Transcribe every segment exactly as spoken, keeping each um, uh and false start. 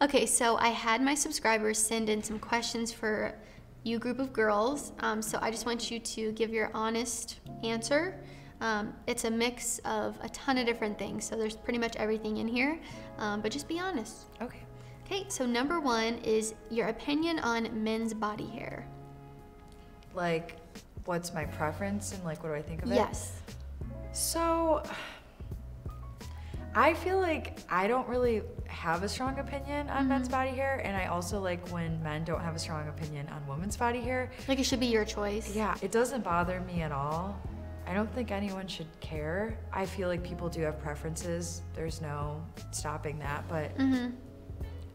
Okay, so I had my subscribers send in some questions for you group of girls. Um, so I just want you to give your honest answer. Um, it's a mix of a ton of different things, so there's pretty much everything in here, um, but just be honest. Okay. Okay, so number one is your opinion on men's body hair. Like, what's my preference and like, what do I think of it? Yes. So, I feel like I don't really have a strong opinion on mm-hmm. men's body hair, and I also like when men don't have a strong opinion on women's body hair. Like, it should be your choice. Yeah, it doesn't bother me at all. I don't think anyone should care. I feel like people do have preferences. There's no stopping that, but mm-hmm.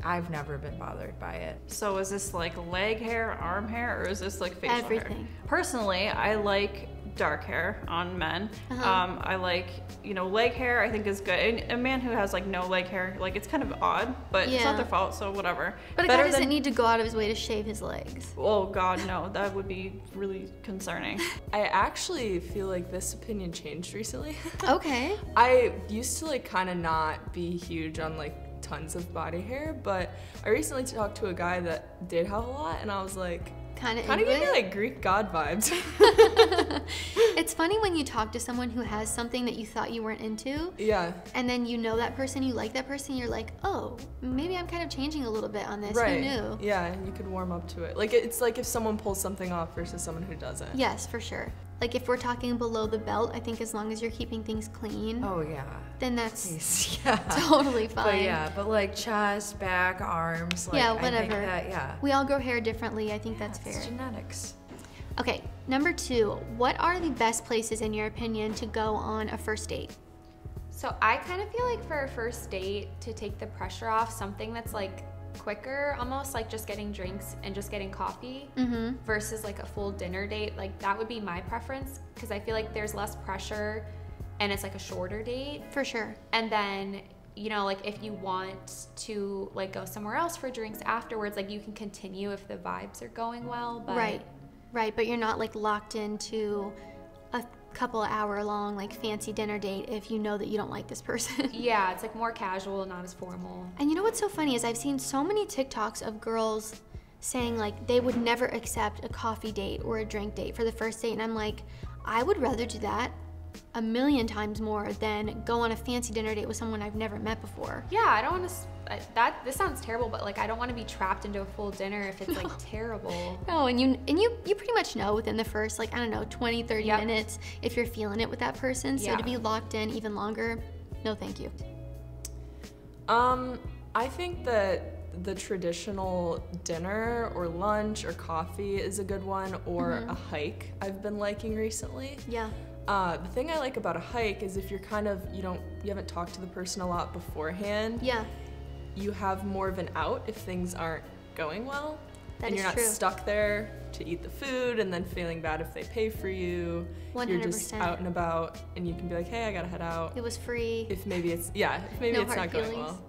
I've never been bothered by it. So is this like leg hair, arm hair, or is this like facial Everything. hair? Personally, I like dark hair on men. Uh-huh. um, I like, you know, leg hair I think is good. And a man who has like no leg hair, like it's kind of odd, but yeah. It's not their fault, so whatever. But a guy doesn't than... need to go out of his way to shave his legs. Oh God, no, that would be really concerning. I actually feel like this opinion changed recently. Okay. I used to like kind of not be huge on like tons of body hair, but I recently talked to a guy that did have a lot, and I was like, kind of gave me like Greek god vibes. It's funny when you talk to someone who has something that you thought you weren't into, yeah, and then you know that person, you like that person, you're like, oh, maybe I'm kind of changing a little bit on this, right. Who knew? Yeah, and you could warm up to it. Like, it's like if someone pulls something off versus someone who doesn't. Yes, for sure. Like, if we're talking below the belt, I think as long as you're keeping things clean. Oh, yeah. Then that's Jeez, yeah. totally fine. But yeah, but like chest, back, arms, like, yeah, whatever. I think that, yeah. We all grow hair differently. I think yeah, that's fair. It's genetics. Okay, number two, what are the best places, in your opinion, to go on a first date? So I kind of feel like for a first date, to take the pressure off, something that's like quicker, almost like just getting drinks and just getting coffee mm-hmm. versus like a full dinner date, like that would be my preference, because I feel like there's less pressure and it's like a shorter date. For sure. And then, you know, like if you want to like go somewhere else for drinks afterwards, like you can continue if the vibes are going well. But right, right, but you're not like locked into a couple hour long like fancy dinner date if you know that you don't like this person. Yeah, it's like more casual, not as formal. And you know what's so funny is I've seen so many TikToks of girls saying like they would never accept a coffee date or a drink date for the first date, and I'm like, I would rather do that a million times more than go on a fancy dinner date with someone I've never met before. Yeah, I don't want to, that, this sounds terrible, but like I don't want to be trapped into a full dinner if it's no. like terrible. No, and you and you you pretty much know within the first like, I don't know, twenty, thirty yep. minutes if you're feeling it with that person, so yeah. to be locked in even longer, no thank you. Um, I think that the traditional dinner or lunch or coffee is a good one, or mm-hmm. a hike I've been liking recently. Yeah. Uh, the thing I like about a hike is if you're kind of, you don't, you haven't talked to the person a lot beforehand. Yeah. You have more of an out if things aren't going well. That and is you're not true. stuck there to eat the food and then feeling bad if they pay for you. one hundred percent. You're just out and about and you can be like, hey, I gotta head out. It was free. If maybe it's, yeah, if maybe no it's not feelings. going well.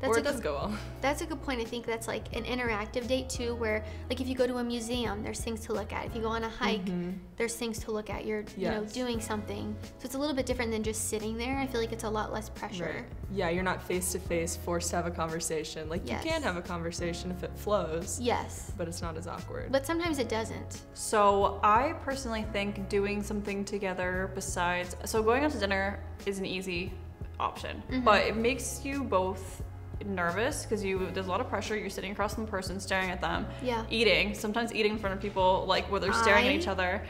That's or it does go well. That's a good point. I think that's like an interactive date too, where like if you go to a museum, there's things to look at. If you go on a hike, mm-hmm. there's things to look at. You're yes. you know, doing something. So it's a little bit different than just sitting there. I feel like it's a lot less pressure. Right. Yeah, you're not face to face, forced to have a conversation. Like yes. you can have a conversation if it flows. Yes. But it's not as awkward. But sometimes it doesn't. So I personally think doing something together besides, so going out to dinner is an easy option, mm-hmm. but it makes you both nervous because you there's a lot of pressure. You're sitting across from the person, staring at them, yeah, eating, sometimes eating in front of people, like where they're staring I at each other.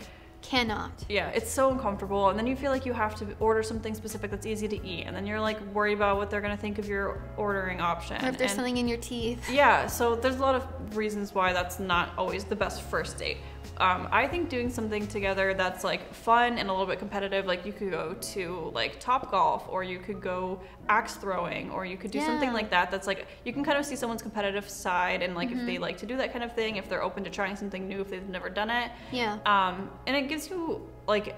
Cannot. Yeah, it's so uncomfortable, and then you feel like you have to order something specific that's easy to eat, and then you're like worried about what they're gonna think of your ordering option. Or if there's and, something in your teeth. Yeah, so there's a lot of reasons why that's not always the best first date. Um, I think doing something together that's like fun and a little bit competitive, like you could go to like Topgolf, or you could go axe throwing, or you could do yeah. something like that that's like, you can kind of see someone's competitive side and like mm-hmm. if they like to do that kind of thing, if they're open to trying something new, if they've never done it. Yeah. Um, and it gives you like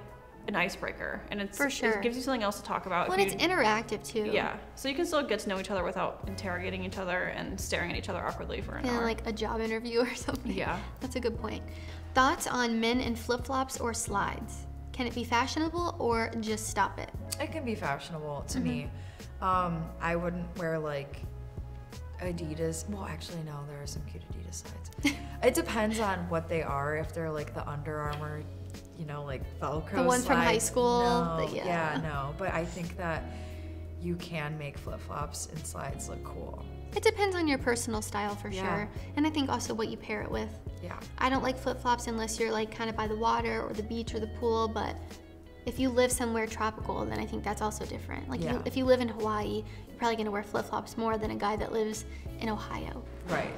an icebreaker, and it's, For sure. it gives you something else to talk about. Well, and it's interactive too. Yeah, so you can still get to know each other without interrogating each other and staring at each other awkwardly for an yeah, hour. Yeah, like a job interview or something. Yeah. That's a good point. Thoughts on men in flip-flops or slides? Can it be fashionable or just stop it? It can be fashionable to mm-hmm. me. Um, I wouldn't wear like Adidas. Well, actually, no, there are some cute Adidas slides. It depends on what they are. If they're like the Under Armour, you know, like Velcro, the one slide from high school. No, the, yeah. yeah, no. But I think that you can make flip-flops and slides look cool. It depends on your personal style for yeah. sure. And I think also what you pair it with. Yeah. I don't like flip-flops unless you're like kind of by the water or the beach or the pool, but if you live somewhere tropical, then I think that's also different. Like yeah. you, if you live in Hawaii, you're probably gonna wear flip-flops more than a guy that lives in Ohio. Right.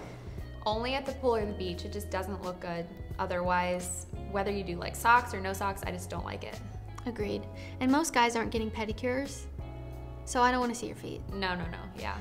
Only at the pool or the beach, it just doesn't look good. Otherwise, whether you do like socks or no socks, I just don't like it. Agreed. And most guys aren't getting pedicures, so I don't wanna see your feet. No, no, no, yeah.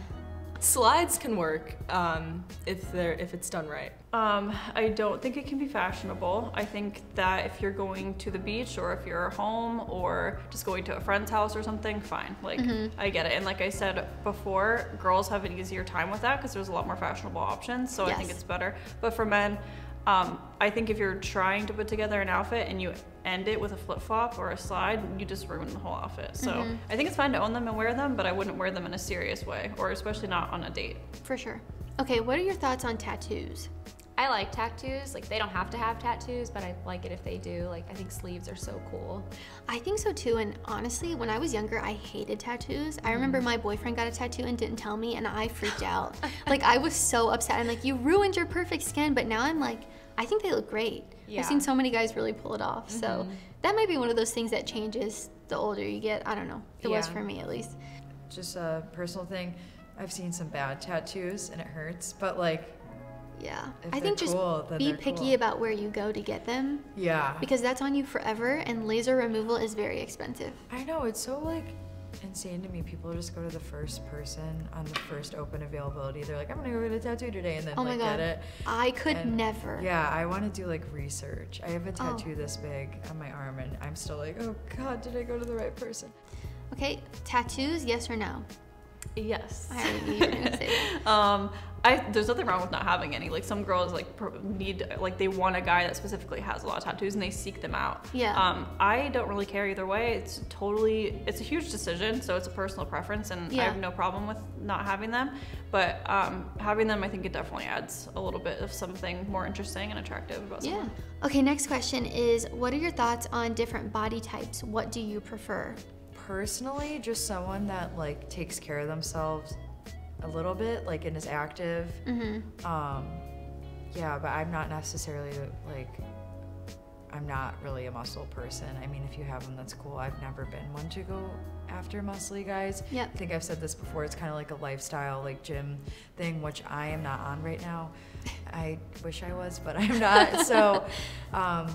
Slides can work um, if they're if it's done right. Um, I don't think it can be fashionable. I think that if you're going to the beach or if you're home or just going to a friend's house or something, fine. Like mm-hmm. I get it. And like I said before, girls have an easier time with that because there's a lot more fashionable options. So yes. I think it's better. But for men, um, I think if you're trying to put together an outfit and you end it with a flip-flop or a slide, you just ruin the whole outfit. So mm-hmm. I think it's fine to own them and wear them, but I wouldn't wear them in a serious way, or especially not on a date. For sure. Okay, what are your thoughts on tattoos? I like tattoos. Like, they don't have to have tattoos, but I like it if they do. Like, I think sleeves are so cool. I think so too, and honestly, when I was younger, I hated tattoos. I remember my boyfriend got a tattoo and didn't tell me, and I freaked out. Like, I was so upset. I'm like, you ruined your perfect skin, but now I'm like, I think they look great. Yeah. I've seen so many guys really pull it off, mm-hmm. so that might be one of those things that changes the older you get. I don't know. It yeah. was for me, at least. Just a personal thing. I've seen some bad tattoos, and it hurts, but like, yeah, I think just cool, be picky cool. about where you go to get them. Yeah. Because that's on you forever, and laser removal is very expensive. I know, it's so like insane to me. People just go to the first person on the first open availability. They're like, I'm gonna go get a tattoo today, and then oh my like, God. get it. I could and never. Yeah, I wanna do like research. I have a tattoo oh. this big on my arm, and I'm still like, oh God, did I go to the right person? Okay, tattoos, yes or no? Yes. I already knew you were gonna say that. um, I, there's nothing wrong with not having any. Like, some girls like pro need, like they want a guy that specifically has a lot of tattoos and they seek them out. Yeah. Um, I don't really care either way. It's totally, it's a huge decision, so it's a personal preference, and yeah. I have no problem with not having them. But um, having them, I think it definitely adds a little bit of something more interesting and attractive about someone. Yeah. Okay, next question is, what are your thoughts on different body types? What do you prefer? Personally, just someone that like takes care of themselves a little bit, like, and is active. Mm-hmm. Um, yeah, but I'm not necessarily like, I'm not really a muscle person. I mean, if you have them, that's cool. I've never been one to go after muscly guys. Yep. I think I've said this before. It's kind of like a lifestyle, like gym thing, which I am not on right now. I wish I was, but I'm not. So, um,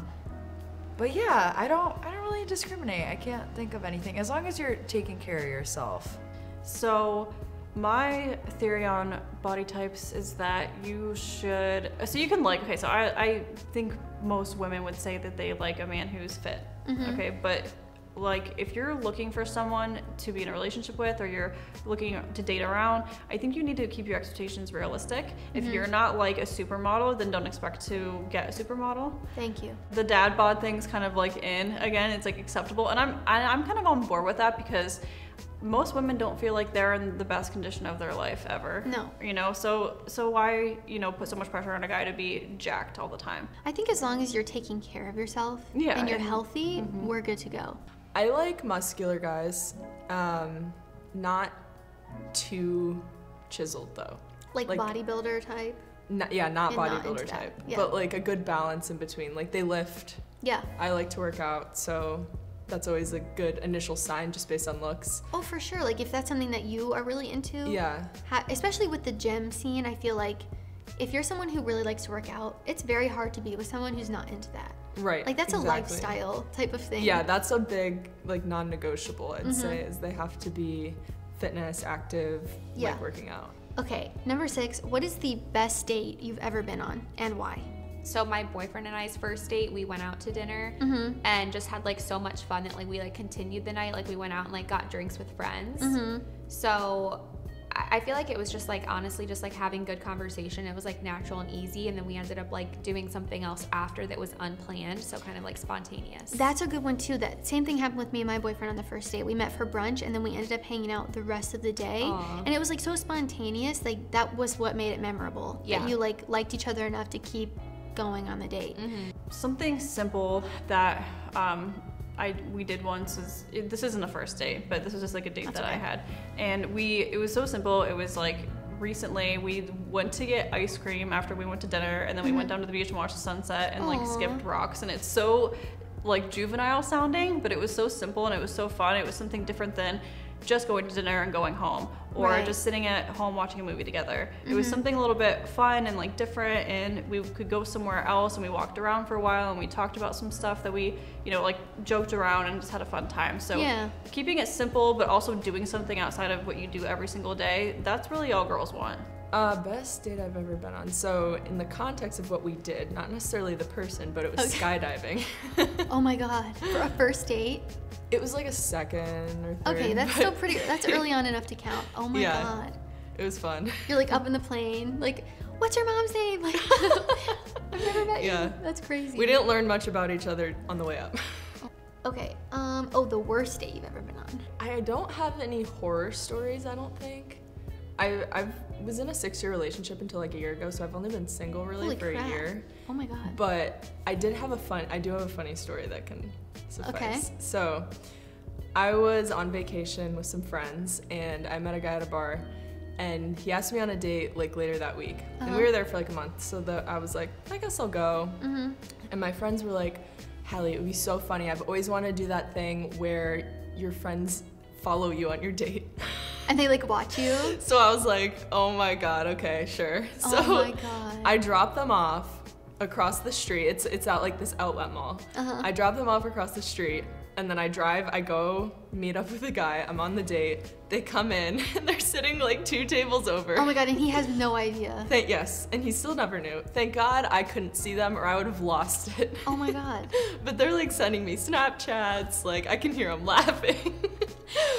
but yeah, I don't, I don't really discriminate. I can't think of anything as long as you're taking care of yourself. So, my theory on body types is that you should, so you can like, okay, so I, I think most women would say that they like a man who's fit, mm-hmm. okay, but like if you're looking for someone to be in a relationship with or you're looking to date around, I think you need to keep your expectations realistic. Mm-hmm. If you're not like a supermodel, then don't expect to get a supermodel. Thank you. The dad bod thing's kind of like in, again, it's like acceptable, and I'm, I'm kind of on board with that because most women don't feel like they're in the best condition of their life ever. No. You know, so so why, you know, put so much pressure on a guy to be jacked all the time? I think as long as you're taking care of yourself yeah, and you're and, healthy, mm-hmm. we're good to go. I like muscular guys, um, not too chiseled though. Like, like bodybuilder type? Not, yeah, not bodybuilder type, yeah. but like a good balance in between. Like they lift. Yeah. I like to work out, so that's always a good initial sign just based on looks. Oh, for sure. Like if that's something that you are really into. Yeah. Ha especially with the gym scene, I feel like if you're someone who really likes to work out, it's very hard to be with someone who's not into that. Right. Like that's exactly. a lifestyle type of thing. Yeah, that's a big like non-negotiable, I'd mm-hmm. say, is they have to be fitness, active, yeah. like working out. Okay, number six, what is the best date you've ever been on and why? So my boyfriend and I's first date, we went out to dinner mm-hmm. and just had like so much fun that like we like continued the night. Like we went out and like got drinks with friends. Mm-hmm. So I feel like it was just like, honestly, just like having good conversation. It was like natural and easy. And then we ended up like doing something else after that was unplanned. So kind of like spontaneous. That's a good one too. That same thing happened with me and my boyfriend on the first date. We met for brunch and then we ended up hanging out the rest of the day. Aww. And it was like so spontaneous. Like that was what made it memorable. Yeah. That you like liked each other enough to keep going on the date. Mm-hmm. Something simple that, um, I, we did once is, it, this isn't a first date, but this was just like a date That's that okay. I had. And we, it was so simple. It was like recently we went to get ice cream after we went to dinner and then we mm-hmm. went down to the beach and watched the sunset and Aww. Like skipped rocks. And it's so like juvenile sounding, but it was so simple and it was so fun. It was something different than just going to dinner and going home or right. just sitting at home watching a movie together. Mm-hmm. It was something a little bit fun and like different, and we could go somewhere else and we walked around for a while and we talked about some stuff that we, you know, like joked around and just had a fun time. So yeah. keeping it simple, but also doing something outside of what you do every single day, that's really all girls want. Uh, best date I've ever been on. So in the context of what we did, not necessarily the person, but it was okay. skydiving. Oh my God, for a first date? It was like a second or third. Okay, that's still pretty, that's early on enough to count. Oh my yeah, God. It was fun. You're like up in the plane, like, what's your mom's name? Like, I've never met yeah. you. That's crazy. We didn't learn much about each other on the way up. Okay, um, oh, the worst date you've ever been on. I don't have any horror stories, I don't think. I I've, was in a six-year relationship until like a year ago, so I've only been single really Holy for crap. a year. Oh my God. But I did have a fun, I do have a funny story that can suffice. Okay. So I was on vacation with some friends and I met a guy at a bar and he asked me on a date like later that week. Uh-huh. And we were there for like a month, so the, I was like, I guess I'll go. Mm-hmm. And my friends were like, Hallie, it would be so funny. I've always wanted to do that thing where your friends follow you on your date. And they like watch you? So I was like, oh my God, okay, sure. So oh my God. I dropped them off across the street. It's it's out like this outlet mall. Uh-huh. I drop them off across the street and then I drive, I go meet up with a guy, I'm on the date, they come in and they're sitting like two tables over. Oh my God, and he has no idea. Thank, yes, and he still never knew. Thank God I couldn't see them or I would have lost it. Oh my God. But they're like sending me Snapchats, like I can hear them laughing.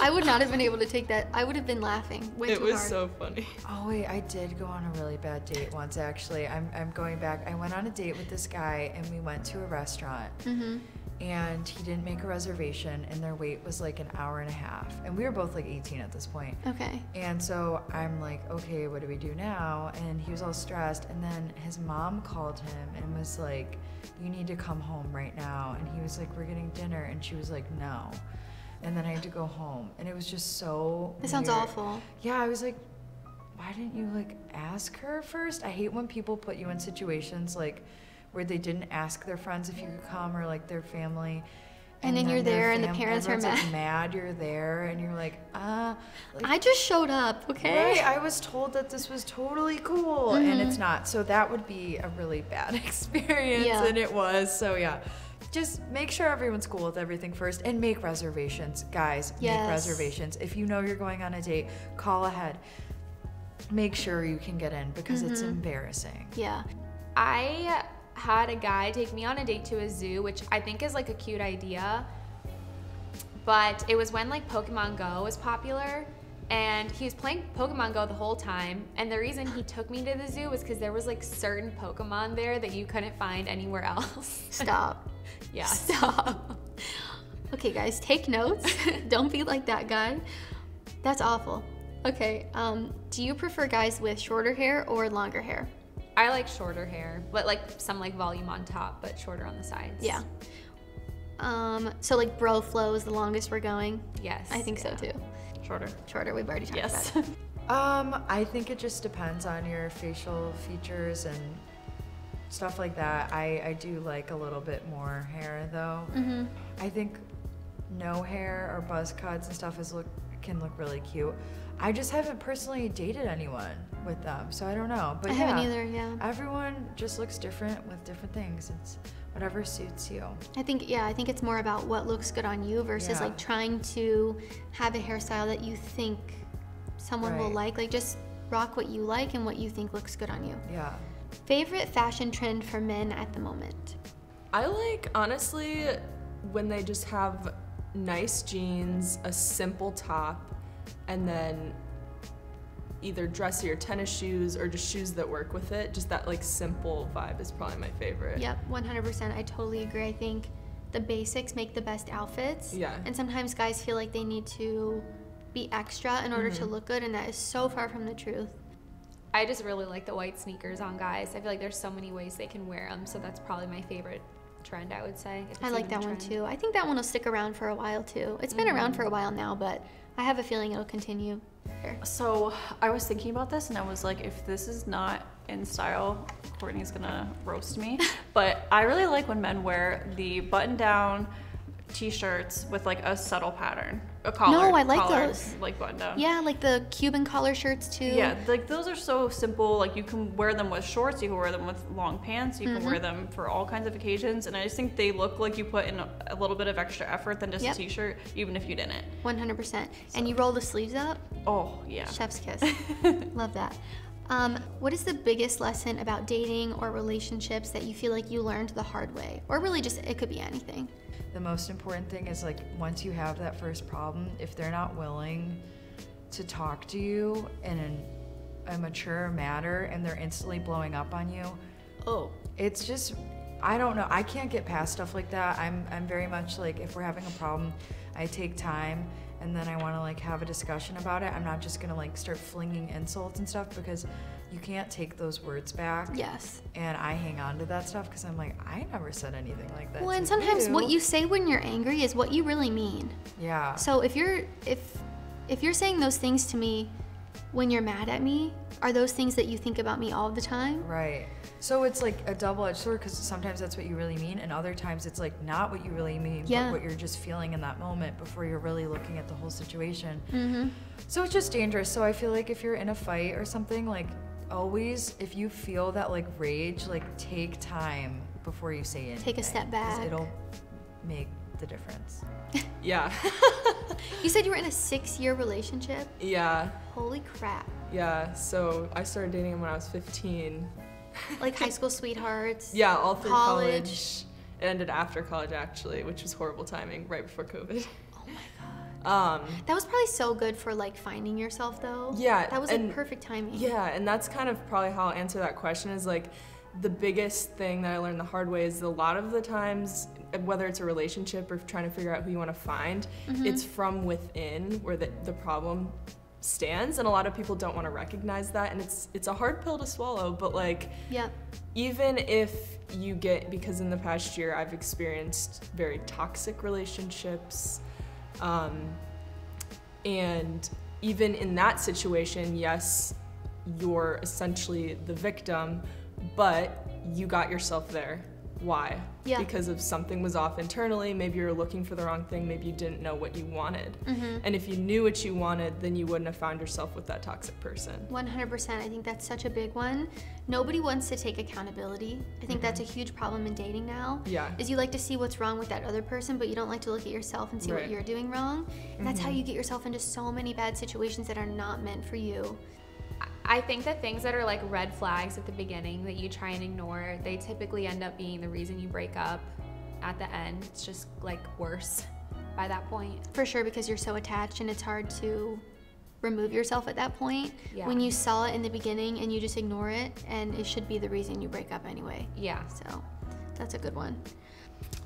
I would not have been able to take that. I would have been laughing way too hard. It was so funny. Oh wait, I did go on a really bad date once actually. I'm, I'm going back. I went on a date with this guy and we went to a restaurant. Mm-hmm. And he didn't make a reservation and their wait was like an hour and a half. And we were both like eighteen at this point. Okay. And so I'm like, okay, what do we do now? And he was all stressed. And then his mom called him and was like, you need to come home right now. And he was like, we're getting dinner. And she was like, no. And then I had to go home. And it was just so It sounds weird. awful. Yeah, I was like, why didn't you like ask her first? I hate when people put you in situations like where they didn't ask their friends if you could come or like their family. And, and then, then you're there and the parents are mad. Like, mad you're there and you're like, ah. Uh, like, I just showed up, okay? Right, I was told that this was totally cool mm-hmm. and it's not. So that would be a really bad experience yeah. and it was, so yeah. Just make sure everyone's cool with everything first and make reservations. Guys, yes. make reservations. If you know you're going on a date, call ahead. Make sure you can get in because mm-hmm. it's embarrassing. Yeah. I had a guy take me on a date to a zoo, which I think is like a cute idea, but it was when like Pokemon Go was popular. And he was playing Pokemon Go the whole time. And the reason he took me to the zoo was because there was like certain Pokemon there that you couldn't find anywhere else. Stop. Yeah. Stop. Okay guys, take notes. Don't be like that guy. That's awful. Okay, um, do you prefer guys with shorter hair or longer hair? I like shorter hair, but like some like volume on top, but shorter on the sides. Yeah. Um, so like bro flow is the longest we're going? Yes. I think yeah. so too. Shorter. Shorter, we've already talked yes. about it. um, I think it just depends on your facial features and stuff like that. I, I do like a little bit more hair though. Mm-hmm. I think no hair or buzz cuts and stuff is look can look really cute. I just haven't personally dated anyone with them, so I don't know. But I yeah, haven't either, yeah. Everyone just looks different with different things. It's whatever suits you. I think, yeah, I think it's more about what looks good on you versus yeah. like trying to have a hairstyle that you think someone right. will like. Like just rock what you like and what you think looks good on you. Yeah. Favorite fashion trend for men at the moment? I like, honestly, when they just have nice jeans, a simple top, and then either dressy or tennis shoes or just shoes that work with it. Just that like simple vibe is probably my favorite. Yep, one hundred percent. I totally agree. I think the basics make the best outfits. Yeah. And sometimes guys feel like they need to be extra in order mm-hmm. to look good, and that is so far from the truth. I just really like the white sneakers on guys. I feel like there's so many ways they can wear them, so that's probably my favorite trend, I would say. I like that one too. I think that one will stick around for a while too. It's been mm-hmm. around for a while now, but I have a feeling it'll continue. So I was thinking about this and I was like, if this is not in style, Courtney's gonna roast me. But I really like when men wear the button-down t-shirts with like a subtle pattern. A collar. No, I like collar, those. Like button down. Yeah, like the Cuban collar shirts too. Yeah, like those are so simple. Like you can wear them with shorts, you can wear them with long pants, you mm-hmm. can wear them for all kinds of occasions. And I just think they look like you put in a little bit of extra effort than just yep. a t-shirt, even if you didn't. one hundred percent. So. And you roll the sleeves up. Oh, yeah. Chef's kiss. Love that. Um, what is the biggest lesson about dating or relationships that you feel like you learned the hard way? Or really just, it could be anything. The most important thing is, like, once you have that first problem, if they're not willing to talk to you in an, a mature manner and they're instantly blowing up on you, oh, it's just, I don't know, I can't get past stuff like that. I'm, I'm very much like, if we're having a problem, I take time and then I want to like have a discussion about it. I'm not just gonna like start flinging insults and stuff, because you can't take those words back. Yes. And I hang on to that stuff because I'm like, I never said anything like that. Well, and sometimes what you say when you're angry is what you really mean. Yeah. So if you're if if you're saying those things to me when you're mad at me, are those things that you think about me all the time? Right. So it's like a double-edged sword, because sometimes that's what you really mean, and other times it's like not what you really mean, yeah. but what you're just feeling in that moment before you're really looking at the whole situation. Mm-hmm. So it's just dangerous. So I feel like if you're in a fight or something, like always, if you feel that like rage, like take time before you say anything. Take a step back. 'Cause it'll make the difference. Yeah. You said you were in a six-year relationship? Yeah. Holy crap. Yeah, so I started dating him when I was fifteen. Like high school sweethearts? Yeah, all through college. college. It ended after college, actually, which was horrible timing, right before COVID. Oh my god. Um, that was probably so good for like finding yourself though. Yeah. That was and, like perfect timing. Yeah, and that's kind of probably how I'll answer that question, is like, the biggest thing that I learned the hard way is a lot of the times, whether it's a relationship or trying to figure out who you want to find, mm-hmm. it's from within where the, the problem stands, and a lot of people don't want to recognize that, and it's it's a hard pill to swallow, but like yeah. even if you get, because in the past year I've experienced very toxic relationships, um, and even in that situation, yes, you're essentially the victim, but you got yourself there. Why? Yeah. Because if something was off internally, maybe you were looking for the wrong thing, maybe you didn't know what you wanted. Mm-hmm. And if you knew what you wanted, then you wouldn't have found yourself with that toxic person. one hundred percent. I think that's such a big one. Nobody wants to take accountability. I think mm-hmm. that's a huge problem in dating now. Yeah. Is you like to see what's wrong with that other person, but you don't like to look at yourself and see right. what you're doing wrong. And that's mm-hmm. how you get yourself into so many bad situations that are not meant for you. I think that things that are like red flags at the beginning that you try and ignore, they typically end up being the reason you break up at the end. It's just like worse by that point. For sure, because you're so attached and it's hard to remove yourself at that point. Yeah. When you saw it in the beginning and you just ignore it, and it should be the reason you break up anyway. Yeah. So that's a good one.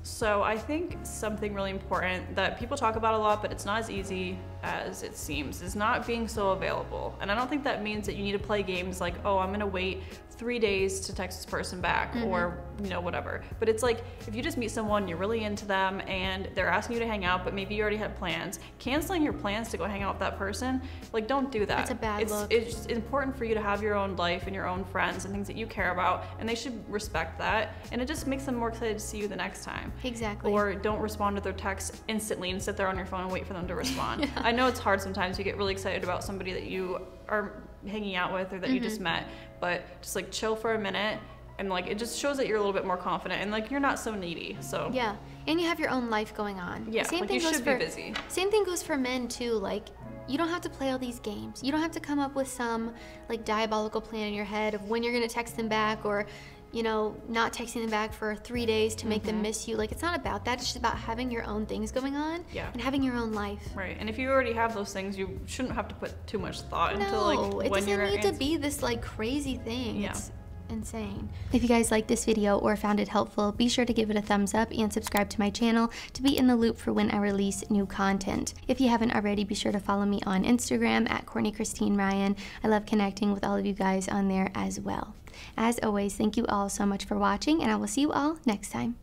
So I think something really important that people talk about a lot, but it's not as easy as it seems, is not being so available. And I don't think that means that you need to play games like, oh, I'm gonna wait three days to text this person back, mm-hmm. or you know, whatever. But it's like, if you just meet someone, you're really into them, and they're asking you to hang out, but maybe you already had plans, canceling your plans to go hang out with that person, like, don't do that. That's a bad it's, look. It's just important for you to have your own life and your own friends and things that you care about, and they should respect that. And it just makes them more excited to see you the next time. Exactly. Or don't respond to their texts instantly and sit there on your phone and wait for them to respond. Yeah. I know it's hard sometimes. You get really excited about somebody that you are hanging out with or that mm-hmm. you just met, but just like chill for a minute, and like it just shows that you're a little bit more confident and like you're not so needy. So yeah, and you have your own life going on. Yeah, same like thing you goes should for, be busy. Same thing goes for men too. Like you don't have to play all these games. You don't have to come up with some like diabolical plan in your head of when you're gonna text them back, or you know, not texting them back for three days to make mm-hmm. them miss you. Like, it's not about that. It's just about having your own things going on yeah. and having your own life. Right, and if you already have those things, you shouldn't have to put too much thought no, into like when you're- No, it doesn't need to be this like crazy thing. Yeah. It's insane. If you guys liked this video or found it helpful, be sure to give it a thumbs up and subscribe to my channel to be in the loop for when I release new content. If you haven't already, be sure to follow me on Instagram at Courtney Cristine Ryan. I love connecting with all of you guys on there as well. As always, thank you all so much for watching, and I will see you all next time.